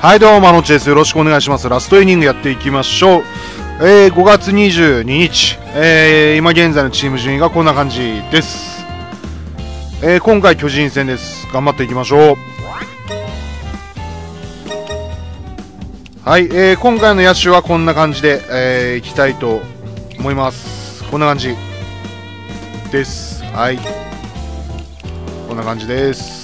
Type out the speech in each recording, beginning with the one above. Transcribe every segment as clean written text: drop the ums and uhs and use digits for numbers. はいどうも、マノッチです。よろしくお願いします。ラストイニングやっていきましょう。5月22日、今現在のチーム順位がこんな感じです。今回巨人戦です。頑張っていきましょう。はい、今回の野手はこんな感じで、いきたいと思います。こんな感じです。はい、こんな感じです。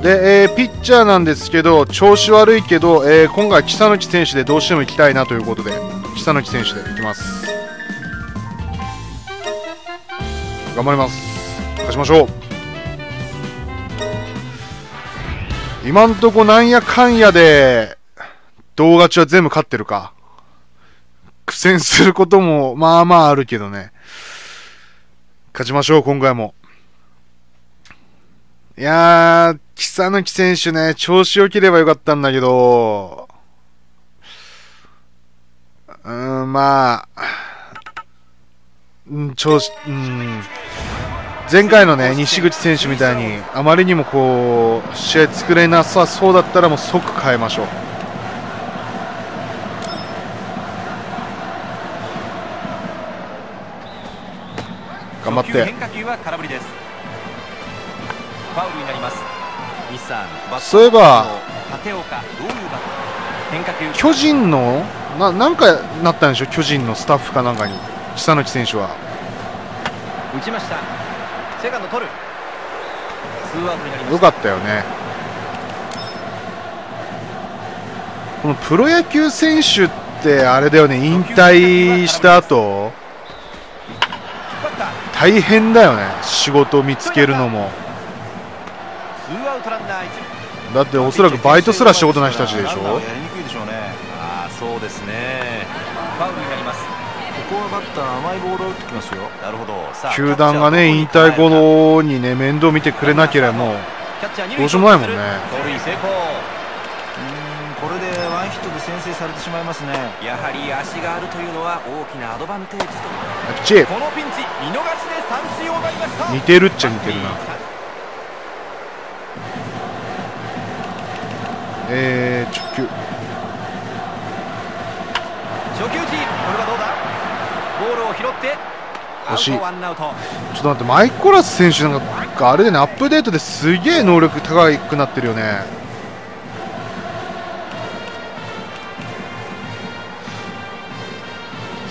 で、ピッチャーなんですけど、調子悪いけど、今回、北貫選手でどうしても行きたいなということで、北貫選手で行きます。頑張ります。勝ちましょう。今んとこなんやかんやで、動勝ちは全部勝ってるか。苦戦することもまあまああるけどね。勝ちましょう、今回も。いやー、北貫選手ね、調子良ければよかったんだけど、まあ、前回のね、西口選手みたいに、あまりにもこう、試合作れなさそうだったら、もう即変えましょう。頑張って。そういえば巨人のなんかなったんでしょ、巨人のスタッフかなんかに久貫選手はよかったよね。このプロ野球選手ってあれだよね、引退した後大変だよね、仕事を見つけるのも。だっておそらくバイトすらしたことない人たちでしょ。そうですね。ここはバッター甘いボールを打ってきますよ。なるほど。球団がね、引退後にね、面倒見てくれなければもうどうしようもないもんね。これでワンヒットで先制されてしまいますね。やはり足があるというのは大きなアドバンテージと。このピンチ、見逃しで三振を奪いました。似てるっちゃ似てるな。直球。初球打ち、これはどうだ。ボールを拾って惜しい。ちょっと待って、マイコラス選手なんかあれでね、アップデートですげえ能力高くなってるよね。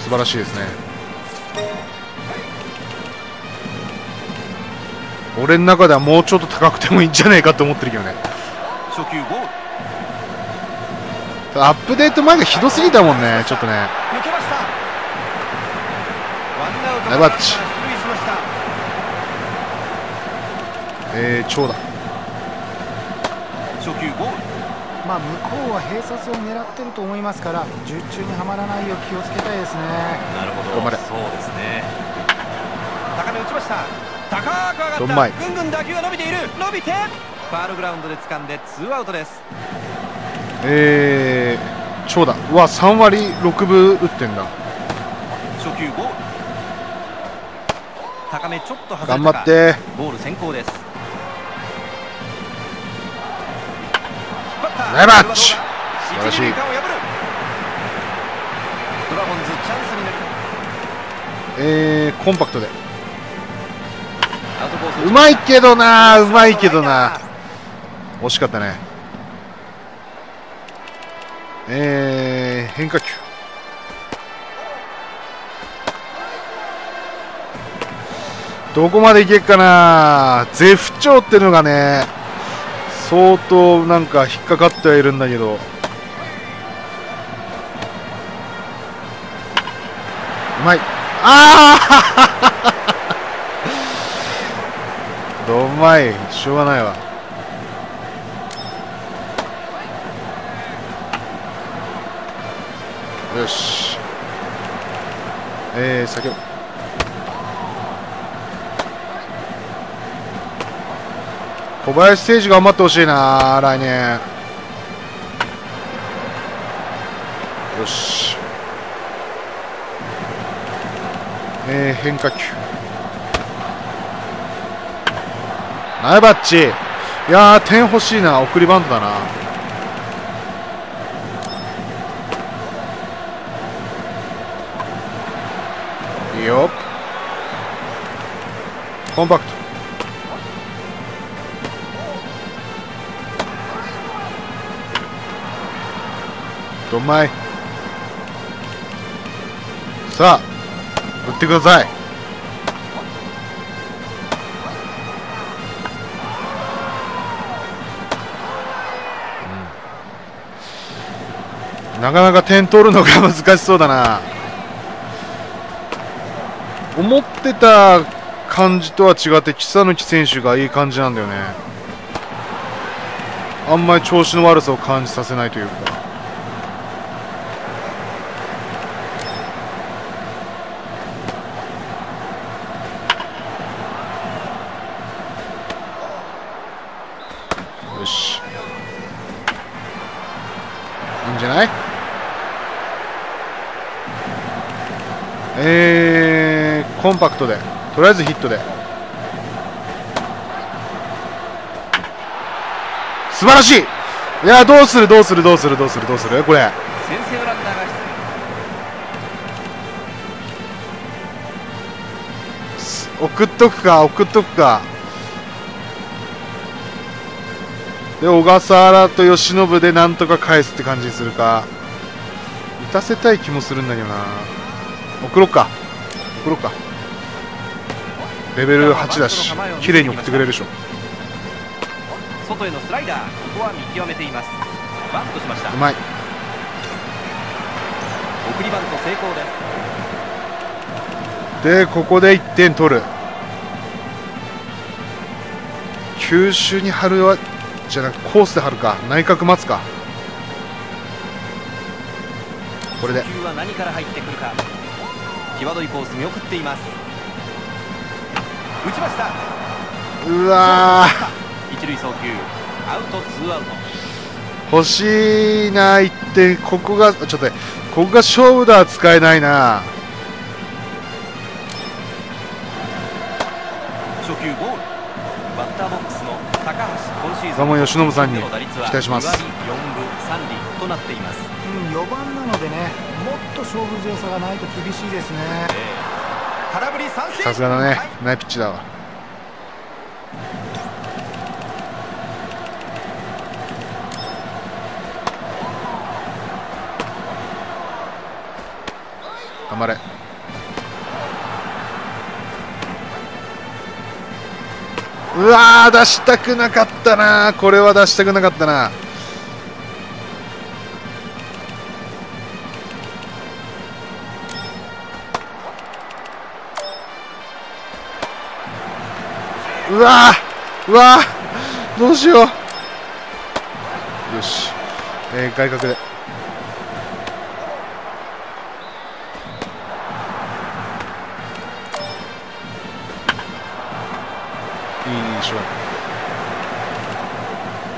素晴らしいですね。俺の中ではもうちょっと高くてもいいんじゃないかと思ってるけどね。初球ボール、アップデート前がひどすぎたもんね、ちょっとね。ナイバッチ、長打。初球ボール。まあ、向こうは併殺を狙ってると思いますから、術中にはまらないよう気をつけたいですね。なるほど。頑張れ。そうですね。高め打ちました。高く上がった。どんまい。ぐんぐん打球が伸びている。伸びて。ファウルグラウンドで掴んで、ツーアウトです。長打は3割6分打ってんだ。初球5、高めちょっと外れたか。頑張ってボール先行です。ナイバッチ、素晴らしい。ドラゴンズチャンスになる。コンパクトでうまいけどな、うまいけどな、惜しかったね。変化球、どこまでいけっかな。ゼフ長ってのがね、相当なんか引っかかってはいるんだけど、うまい。ああどんまい、しょうがないわ。よし、先ほど小林誠司頑張ってほしいな、来年。よし、変化球、ナイバッチ。いやー、点欲しいな。送りバントだな。いいよ、コンパクト。どんまい。さあ打ってください。なかなか点取るのが難しそうだな。思ってた感じとは違って草貫選手がいい感じなんだよね。あんまり調子の悪さを感じさせないというか。よし、いいんじゃない？コンパクトでとりあえずヒットで素晴らしい。いや、どうするどうするどうするどうするどうする。これ先制のランナーが出塁。送っとくか送っとくか。で小笠原と由伸でなんとか返すって感じにするか。打たせたい気もするんだけどな。送ろうか送ろうか。レベル8だし綺麗に送ってくれるでしょ。外へのスライダー、ここは見極めています。バントしました。うまい。送りバント成功です。でここで1点取る。球種に張るはじゃなくコースで張るか。内角待つか。これで初球は何から入ってくるか。際どいコース見送っています。打ちました。うわー、一塁送球アウト、ツーアウト。欲しいな1点。ここがちょっとね、ここが勝負だ。使えないな。初球ボール。バッターボックスの高橋、今シーズンの由伸さんに期待します。4分3厘となっています。4番なのでね、もっと勝負強さがないと厳しいですね。さすがだね、ナイピッチだわ。頑張れ。うわー、出したくなかったな。これは出したくなかったな。うわー、うわー、どうしよう。よし、外角でいいでしょ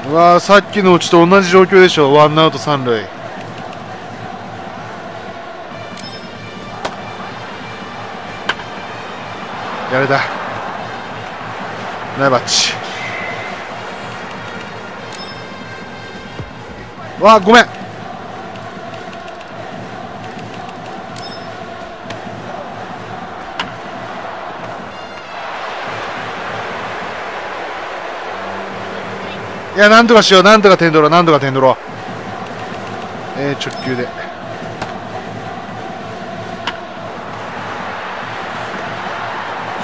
う。うわー、さっきのうちと同じ状況でしょ。ワンアウト三塁。やれた。ナイバッチ。わあ、ごめん。いや、なんとかしよう。なんとか点取ろう。なんとか点取ろう。直球で。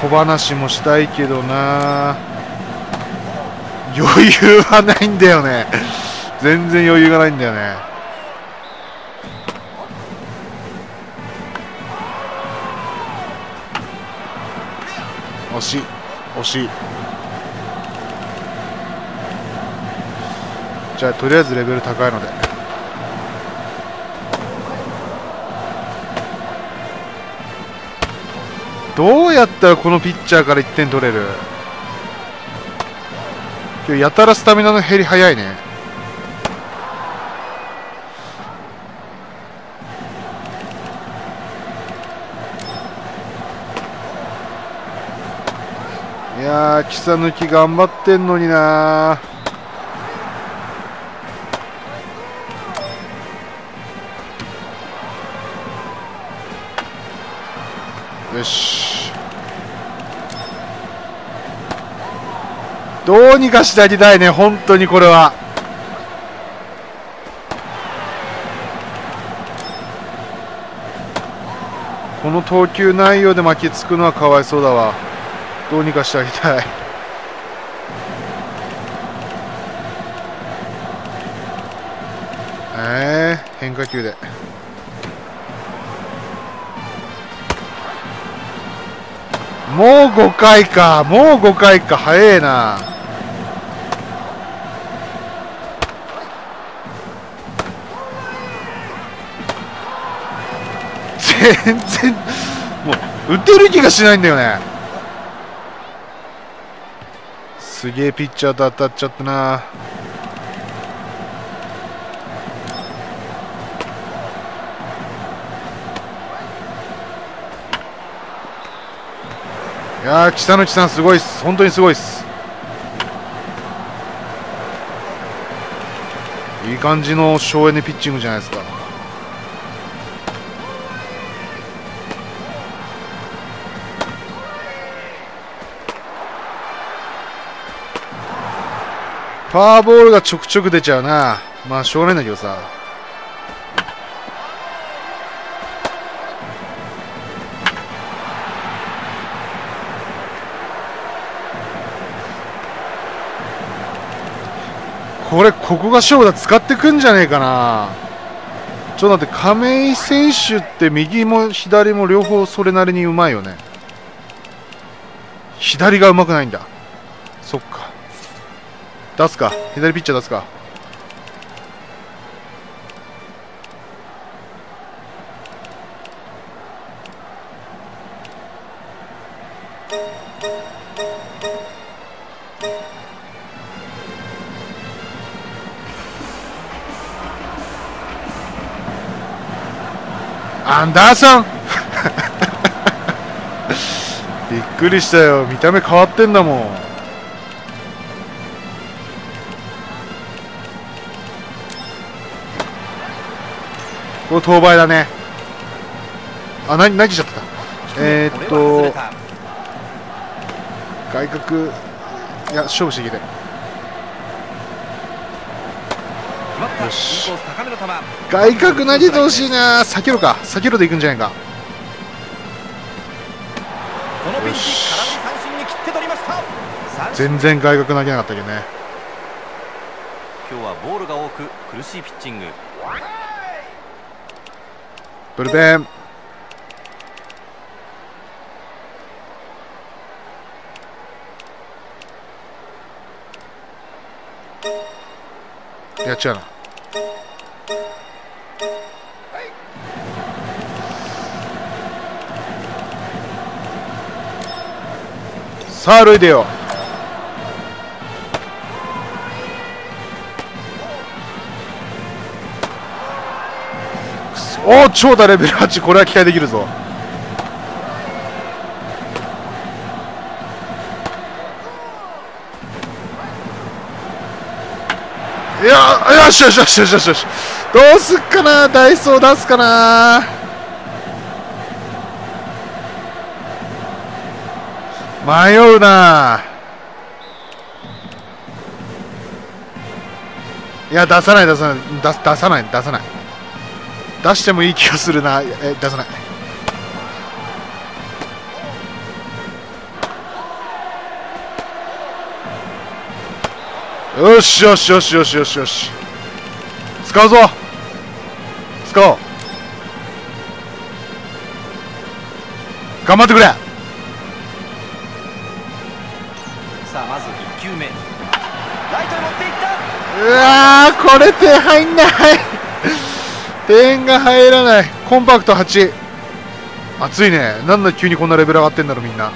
小話もしたいけどな。余裕はないんだよね。全然余裕がないんだよね。惜しい惜しい。じゃあとりあえずレベル高いので。どうやったらこのピッチャーから1点取れる？今日やたらスタミナの減り早いね。いやー、草抜き頑張ってんのになー。し、どうにかしてあげたいね、本当にこれは。この投球内容で巻きつくのはかわいそうだわ。どうにかしてあげたい。変化球でもう5回か、もう5回か、早えな。全然もう打てる気がしないんだよね。すげえピッチャーと当たっちゃったな。いやー、北之木さんすごいっす、本当にすごいっす。いい感じの省エネピッチングじゃないですか。フォアボールがちょくちょく出ちゃうな。まあしょうがないんだけどさ。これ、ここが勝負だ、使ってくんじゃねえかな。ちょっと待って、亀井選手って右も左も両方それなりにうまいよね。左がうまくないんだ。そっか。出すか、左ピッチャー出すか。アンダーソンびっくりしたよ、見た目変わってんだもん。これ当倍だね。あ、何投げちゃった。外角、いや勝負していきたい。よし、外角投げてほしいな。避けろか、避けろでいくんじゃないか。全然外角投げなかったけどね。今日はボールが多く苦しいピッチング。ブルペン、やっちゃうな。さあ、塁出よう。おお、長打レベル8、これは期待できるぞ。いや、よしよしよしよしよしよし、どうすっかな、ダイソー出すかな。迷うな。いや、出さない出さない出さない出さない、出してもいい気がするな。出さない。よしよしよしよしよしよし、使うぞ、使おう、頑張ってくれ。さあ、まず1球目、ライトに持っていった。うわー、これ点入んない点が入らない。コンパクト8、熱いね。なんだ急にこんなレベル上がってんだろみんな。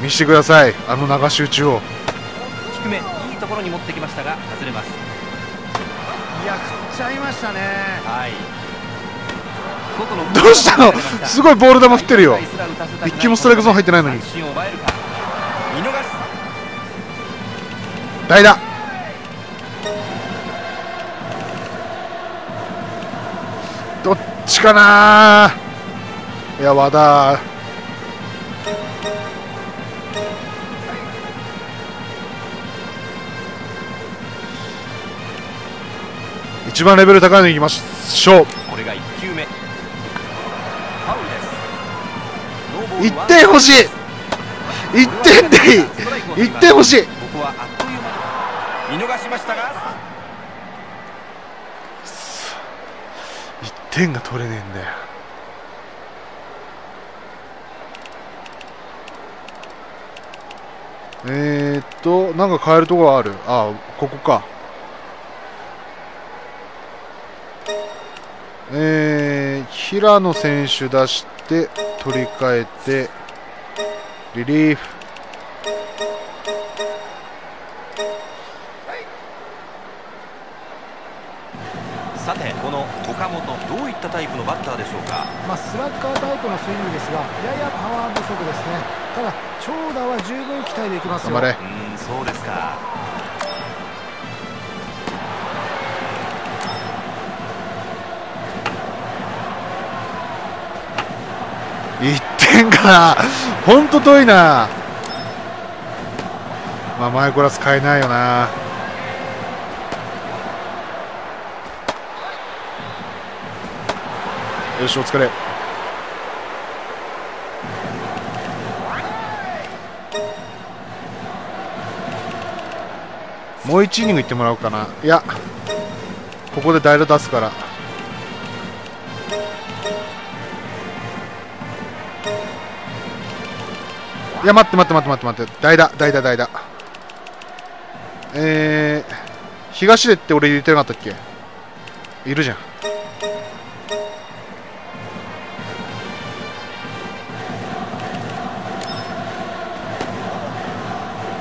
見せてください、あの流し打ちを。低め、いいところに持ってきましたが外れます。いや、振っちゃいましたね。はい、外のどうしたの、すごいボール球振ってるよ。一球もストライクゾーン入ってないのに。代打、どっちかな。いや、和田一番レベル高いのいきましょう。これが1球目。1点欲しい、1点でいい、1点欲しい。見逃しましたが1点が取れねえんだよ。なんか変えるところある。ああ、ここか。平野選手出して取り替えてリリーフ。さて、この岡本、どういったタイプのバッターでしょうか。まあ、スラッガータイプのスイングですが、ややパワー不足ですね。ただ長打は十分期待できますよ。頑張れ。そうですか。1点かな。ほんと遠いな。まあ、マイコラス買えないよな。よし、お疲れ。もう1イニングいってもらおうかな。いや、ここで代打出すから。いや、待って、代打。東出って俺入れてなかったっけ。いるじゃん。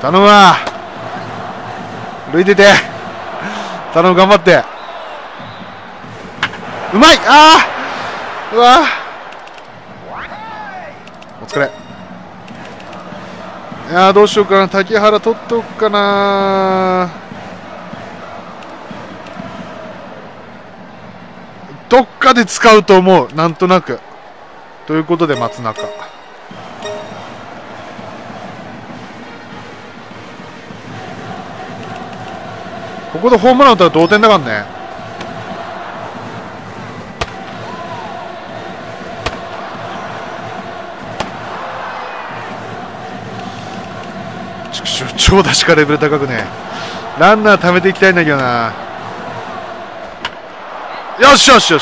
頼むわ、塁出て。頼む、頑張って。うまい。ああ、うわー、お疲れ。いやー、どうしようかな。竹原取っとくかな。どっかで使うと思う、なんとなく。ということで松中。ここでホームラン打ったら同点だからね。長打しかレベル高くね。ランナー貯めていきたいんだけどな。よし。惜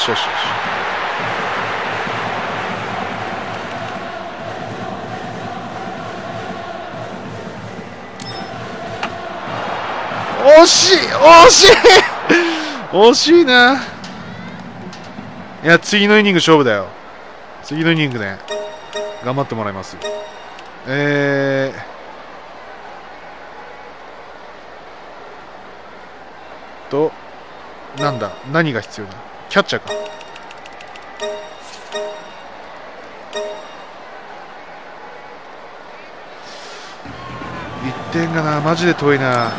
しいな。いや、次のイニング勝負だよ。次のイニングね、頑張ってもらいます。なんだ、何が必要だ。キャッチャーか。1点がな、マジで遠いな。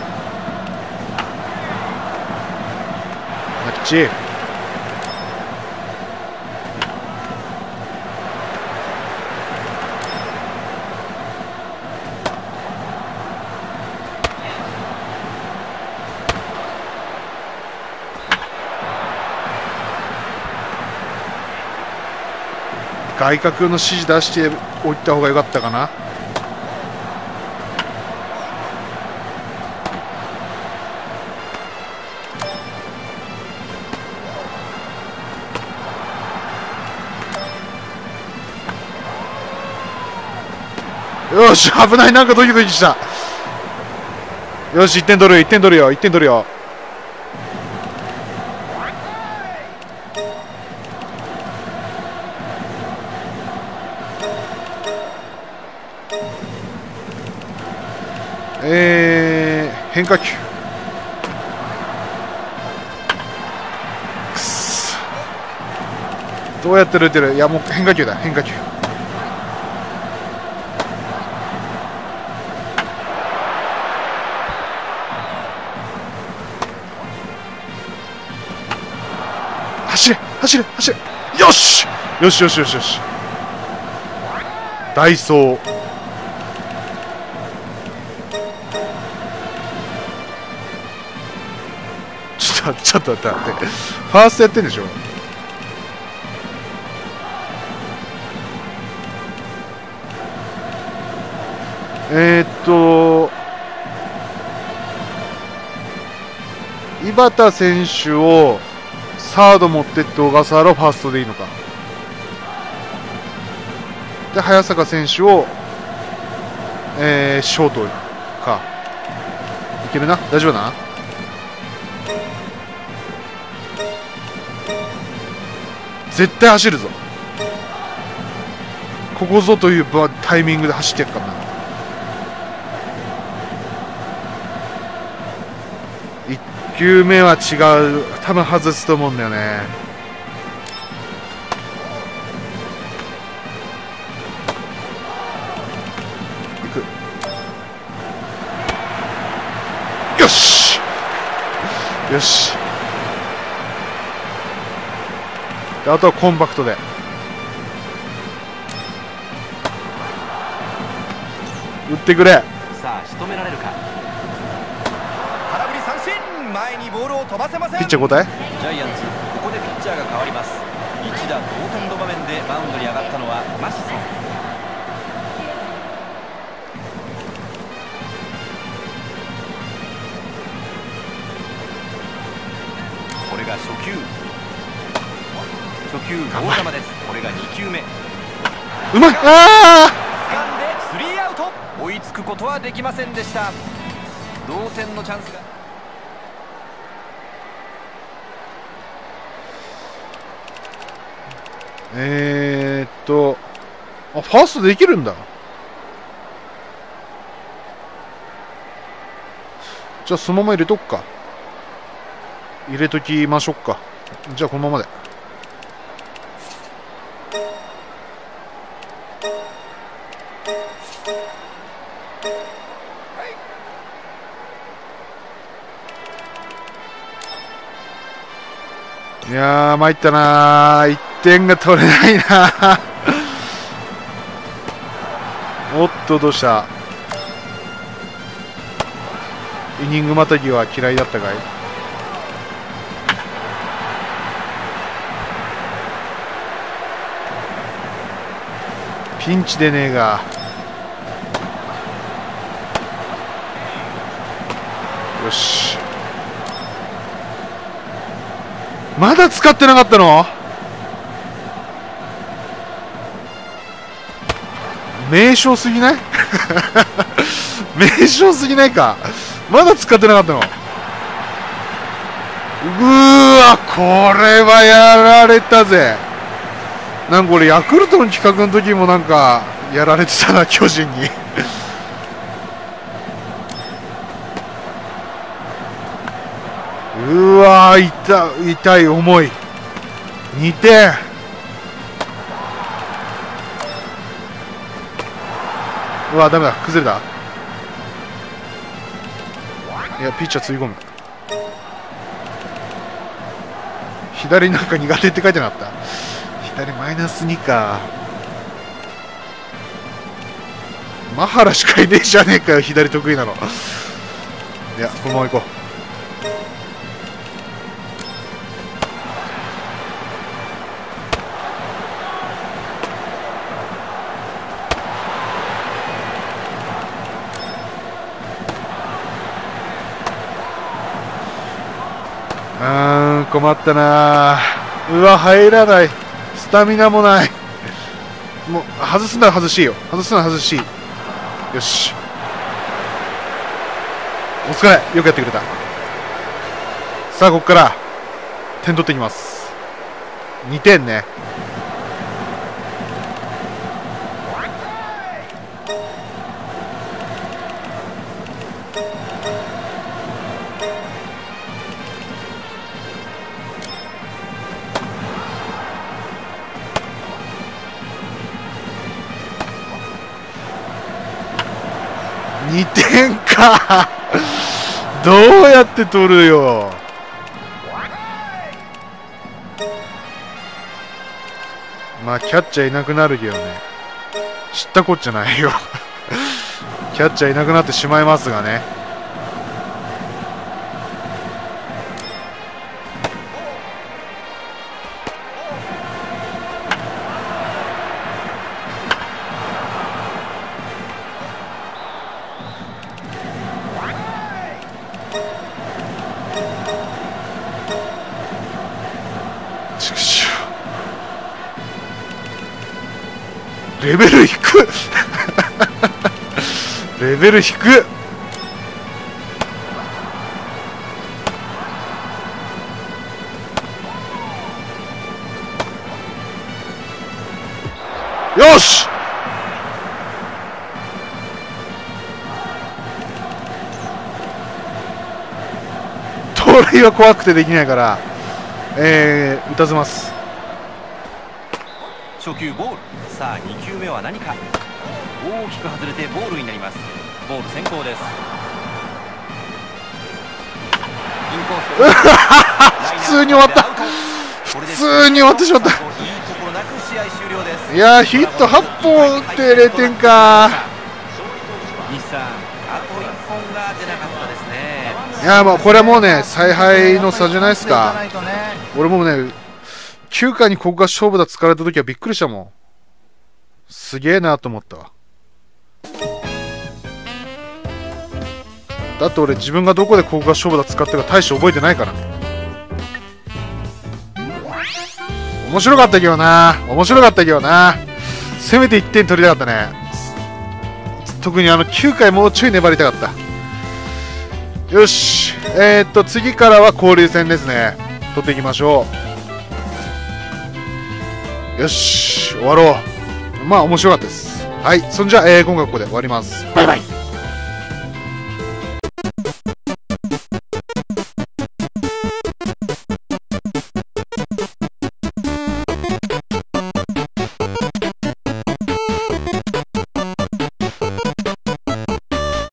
外角の指示出しておいた方が良かったかな。よし、危ない、なんかドキドキした。よし、1点取るよ。変化球。くそ、どうやって打てる。いや、もう変化球だ、変化球。走れ。よしよしよしよしよし、ダイソーちょっと待って、ファーストやってんでしょ。井端選手をサード持ってって小笠原をファーストでいいのか、で早坂選手を、ショートか、いけるな、大丈夫だな。絶対走るぞ、ここぞというタイミングで走ってやっからな。1球目は違う、多分外すと思うんだよね。いく、よしよし、あとはコンパクトで打ってくれ。さあ仕留められるか。空振り三振、前にボールを飛ばせません。ピッチャー交代。ジャイアンツ、ここでピッチャーが変わります。一打同点の場面でマウンドに上がったのはマシソン。これが初球。初球大玉です。これが2球目、うまい、ああ、掴んでスリーアウト、追いつくことはできませんでした。同点のチャンスが、あ、ファーストできるんだ。じゃあそのまま入れとくか、入れときましょうか。じゃあこのままで。いやー、参ったなー、1点が取れないなーおっと、どうした、イニングまたぎは嫌いだったかい。ピンチでねえが、よし、まだ使ってなかったの、名称すぎない名称すぎないか、まだ使ってなかったの。うーわ、これはやられたぜ。なんか俺ヤクルトの企画の時もなんかやられてたな、巨人にうわー、痛い重い2点、うわー、ダメだ、崩れた、いやピッチャーつぎ込む、左なんか苦手って書いてなかった、左マイナス2か、マハラしかいねえじゃねえかよ、左得意なのいやこのまま行こう。困ったなー、うわ入らない、スタミナもない、もう外すなら外しいよ、外すなら外しい、よし、お疲れ、よくやってくれた。さあここから点取っていきます。2点ね、2点かどうやって取るよ。あ、キャッチャーいなくなるけどね。知ったこっちゃないよ。キャッチャーいなくなってしまいますがね。レベル低っレベル低っよし、盗塁は怖くてできないから打たせます。初球ボール。さあ2球目は何か、大きく外れてボールになります。ボール先行です。インコース普通に終わった、普通に終わってしまった。いやー、ヒット8本打って0点か。西さん、あと1本が出なかったですね。いやー、もうこれはもうね、采配の差じゃないですか。俺もね、9回にここが勝負だ疲れた時はびっくりしたもん。すげえなと思ったわ。だって俺、自分がどこでここが勝負だ使ったか大して覚えてないからね。面白かったけどな、面白かったけどな。せめて1点取りたかったね。特にあの9回もうちょい粘りたかった。よし、次からは交流戦ですね。取っていきましょう。よし、終わろう。まあ面白かったです。はい、そんじゃ、今回はここで終わります。バイバイ。